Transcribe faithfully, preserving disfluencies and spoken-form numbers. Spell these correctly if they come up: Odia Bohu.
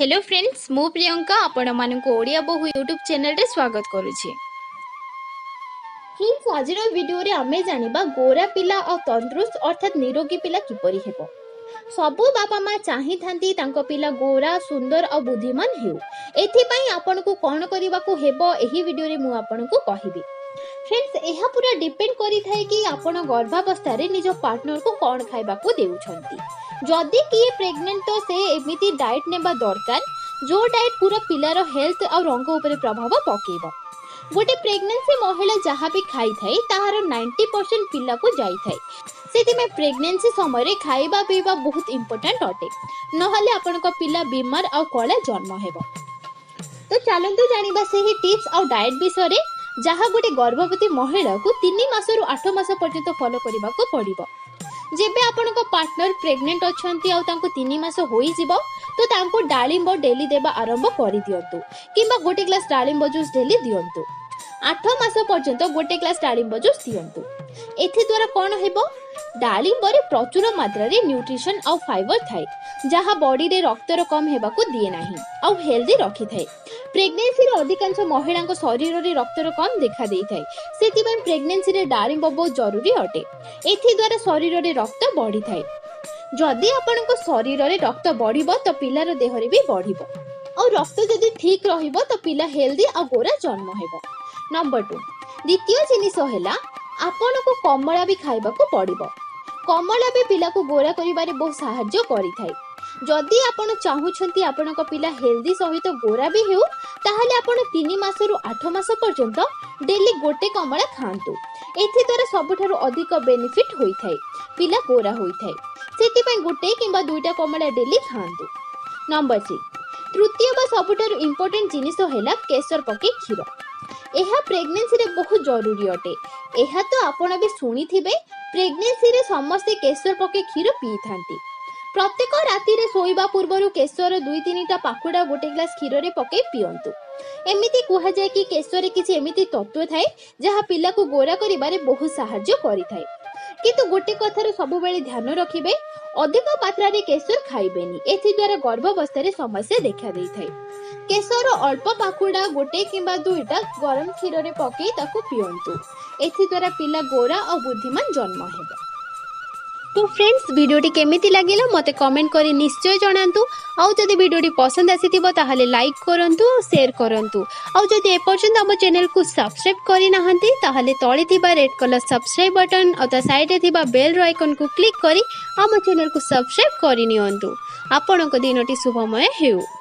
Hello friends, मु प्रियंका आपण मानको ओडिया बहु यूट्यूब चैनल रे स्वागत करूछी। फ्रेंड्स, आज रो वीडियो रे आमे जानिबा गोरा पिला और तंदुरुस्त अर्थात निरोगी पिला किपरि हेबो। सबु बापा मा चाहि थांती तांको पिला गोरा सुंदर और बुद्धिमान हेउ। एथि पई आपण को कोन करबा को हेबो एही वीडियो रे मु आपण को कहिबी। फ्रेंड्स, एहा पूरा डिपेंड करि थाए कि आपण गर्भावस्था रे निजो पार्टनर को कोन खाइबा को देउ छंती। जदि किए प्रेग्नेंट तो से एमती डाएट नेबा दरकार जो डाएट पूरा पिलार हेल्थ और रंग उपर प्रभाव पकेब। गोटे प्रेग्नेंसी महिला जहाँ भी खाई थाए ताहार नाइंटी परसेंट पिला को जाई थाए। सेतिमे प्रेग्नेंसी समय रे खाइबा पीबा बहुत इंपोर्टेंट अटे, नहले आपनका पिला बीमार और कला जन्म हेब। तो चलतु जानिबा सेही टिप्स और डाएट विषय रे जहाँ गोटे गर्भवती महिला को तीन मास रु आठ मास पर्यंत फॉलो करबाको पड़िबो। जेबे आपन को पार्टनर प्रेग्नेंट अछंती आ तांको तीन मास होई जिवो तो तांको डालिंबो डेली देबा आरंभ करि दियंतु किबा गोटे ग्लास डालिंबो जूस डेली दियंतु। आठ मास पर्यंत गोटे ग्लास डालिंबो जूस दियंतु। एथि द्वारा कोन हेबो, डालिंबो रे प्रचुर मात्रा रे न्यूट्रिशन और फाइबर थाए जहा बॉडी रे रक्त रो कम हेबा को दिए नाही और हेल्दी रखि थाए। प्रेग्नेंसी रे अधिकांश महिला को शरीर रे रक्त रो कम देखा देई थाए, सेति पर प्रेग्नेंसी रे डालिंब बहुत जरूरी अटे। एथि द्वारा शरीर रे रक्त बढ़ी थाए। जदि आपन को शरीर रे रक्त बढ़िबो तो पिला रो देह रे भी बढ़िबो और रक्त जदि ठीक रहिबो तो पिला हेल्दी और गोरा जन्म हेबो। नंबर दो, द्वितीय जिनिस होला आपन को कमला भी खाइबा को पड़िबो। कमला भी पिला को गोरा करिबारे बहुत सहायता करि थाए। जदि आपण चाहूछंती आपण को पिला हेल्दी सहित तो गोरा भी हेउ ताहाले आपण तीन मास रु आठ मास पर्यंत डेली गोटे कमला खांतु। एथि द्वारा सबठारु अधिक बेनिफिट होई थाए, पिला गोरा होई थाए। सेति पई गोटे किबा दुईटा कमला डेली खांतु। नंबर तीन, तृतीय बा सबठारु इंपोर्टेंट जिनिस होला केसर पके खीर। एहा प्रेगनेंसी रे बहुत जरूरी अटे। एहा तो आपण भी सुनिथिबे, प्रेगनेंसी रे समस्त केसर पके खीर पी थांती। प्रत्येक राति रे सोइबा पूर्वरु केसर दुई तीन टा पाकुडा गोटे ग्लास खीर रे पके पियंतु। एमिति कुहा जाय कि केसर रे किछि एमिति तत्व थाए जहा पिला को गोरा करिबारे बहुत सहायता करि थाए। किंतु गोटे कथार सब बेले ध्यान रखिबे, अधिक मात्रा रे केसर खाइबेनी, एथि द्वारा गर्भावस्था रे समस्या देखा देई थाए। केसर अल्प पाकुडा गोटे किबा दुईटा गरम खीर रे पके ताकु पियंतु। एथि द्वारा पिला गोरा और बुद्धिमान जन्म हेबो। तो फ्रेंड्स, वीडियो केमिति लागिला मते कमेंट करी निश्चय जणांतु। आउ जदि वीडियो पसंद आसीथिबो ताहाले लाइक करंतु, शेयर करंतु। आउ जदि एपर्यंत हमर चैनल को सब्सक्राइब करी नाहंती ताहाले तळे थिबा रेड कलर सब्सक्राइब बटन और ता साइड रे थिबा बेल रो आइकन को क्लिक करी हमर चैनल को सब्सक्राइब करी नियंतु। आपनको दिनटी शुभमय हेउ।